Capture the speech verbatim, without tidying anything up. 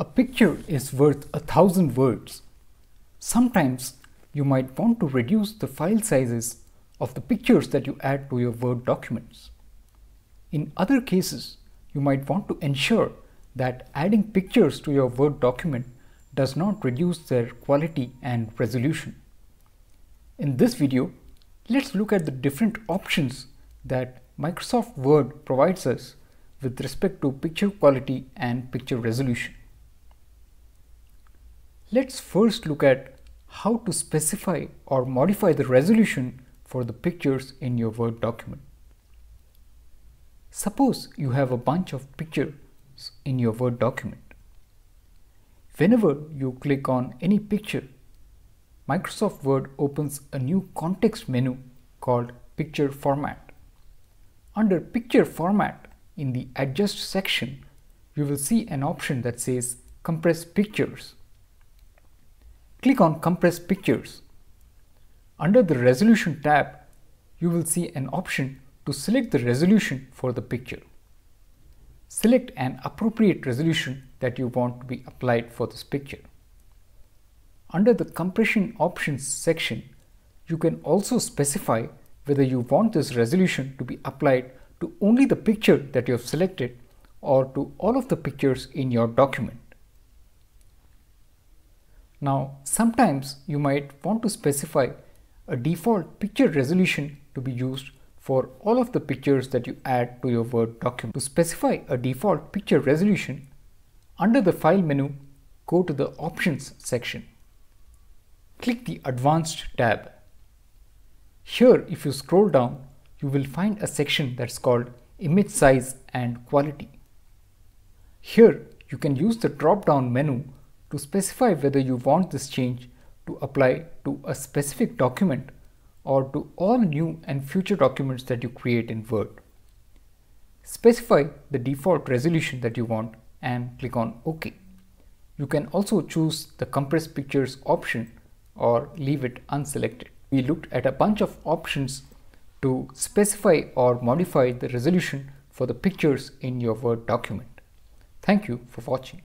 A picture is worth a thousand words. Sometimes you might want to reduce the file sizes of the pictures that you add to your Word documents. In other cases, you might want to ensure that adding pictures to your Word document does not reduce their quality and resolution. In this video, let's look at the different options that Microsoft Word provides us with respect to picture quality and picture resolution. Let's first look at how to specify or modify the resolution for the pictures in your Word document. Suppose you have a bunch of pictures in your Word document. Whenever you click on any picture, Microsoft Word opens a new context menu called Picture Format. Under Picture Format, in the Adjust section, you will see an option that says Compress Pictures. Click on Compress Pictures. Under the Resolution tab, you will see an option to select the resolution for the picture. Select an appropriate resolution that you want to be applied for this picture. Under the Compression Options section, you can also specify whether you want this resolution to be applied to only the picture that you have selected or to all of the pictures in your document. Now, sometimes you might want to specify a default picture resolution to be used for all of the pictures that you add to your Word document. To specify a default picture resolution, under the File menu, go to the Options section. Click the Advanced tab. Here, if you scroll down, you will find a section that's called Image Size and Quality. Here, you can use the drop-down menu to specify whether you want this change to apply to a specific document or to all new and future documents that you create in Word. Specify the default resolution that you want and click on OK. You can also choose the Compress Pictures option or leave it unselected. We looked at a bunch of options to specify or modify the resolution for the pictures in your Word document. Thank you for watching.